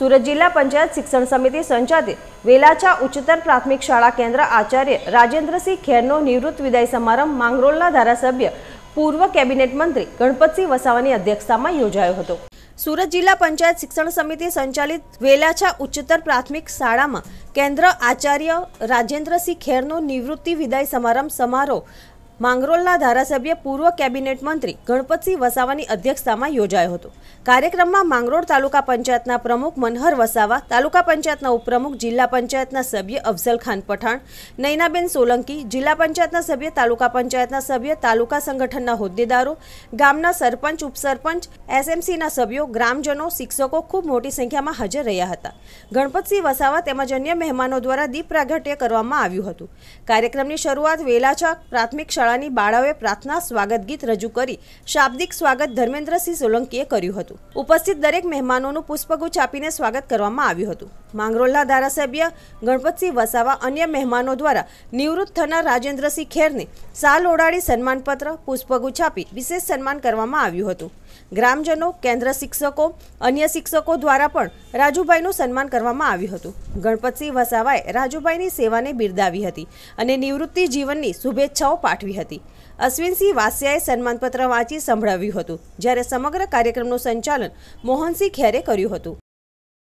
सूरत जिला पंचायत शिक्षण समिति संचालित वेलाचा उच्चतर प्राथमिक शाळा केंद्र आचार्य राजेंद्र सिंह खेरनो निवृत्त विदाई समारंभ मांगरोलना धारासभ्य पूर्व कैबिनेट मंत्री गणपत सी वसावानी अध्यक्षतामां योजायो हतो। सूरत जिला पंचायत शिक्षण समिति संचालित वेलाचा उच्चतर प्राथमिक शाला में केंद्र आचार्य राजेंद्र सिंह खेरनो निवृत्ति विदाई समारंभ समारोह मांगरोलना धारासभ्य पूर्व कैबिनेट मंत्री गणपत सिंह वसावानी अध्यक्षता में योजायो हतो। कार्यक्रम में मांगरोल तालुका पंचायतना प्रमुख मनहर वसावा, तालुका पंचायतना उपप्रमुख, जिला पंचायतना सभ्य अफझल खान पठान, नयनाबेन सोलंकी, जिला पंचायतना सभ्य, तालुका पंचायतना सभ्य, तालुका संगठनना होद्देदारों, गामना सरपंच, उपसरपंच, एसएमसीना सभ्यों, ग्रामजनों, शिक्षकों खूब मोटी संख्या में हाजर रहा था। गणपत सिंह वसावा तेमज अन्य मेहमानों द्वारा दीप प्रागट्य करवामां आव्युं हतुं। कार्यक्रमनी शरूआत वेलाचा प्राथमिक शाला बाळाओए प्रार्थना स्वागत गीत रजू करी शाब्दिक स्वागत धर्मेन्द्रसिंह सोलंकीए कर्युं हतुं। उपस्थित दरेक मेहमानोनुं पुष्पगुच्छ आपीने स्वागत करवामां आव्युं हतुं। मांगरोलना धारासभ्य गणपतसिंह वसावा अन्य मेहमानों द्वारा निवृत्त थनार राजेंद्रसिंह खेरने शाल ओढाड़ी सन्मानपत्र पुष्पगुच्छ आपी विशेष सन्मान करवामां आव्युं हतुं। ग्रामजनों, केन्द्र शिक्षकों, अन्य शिक्षकों द्वारा पण राजूभाईनुं सन्मान करवामां आव्युं हतुं। गणपतसिंह वसावाए राजूभाईनी सेवाने बिरदावी हती अने निवृत्ति जीवननी शुभेच्छाओ पाठवी हती। अश्विनसिंह वासियाए सन्मानपत्र वांची संभळाव्युं हतुं, ज्यारे समग्र कार्यक्रमनुं संचालन मोहन सिंह खेरे कर्युं हतुं।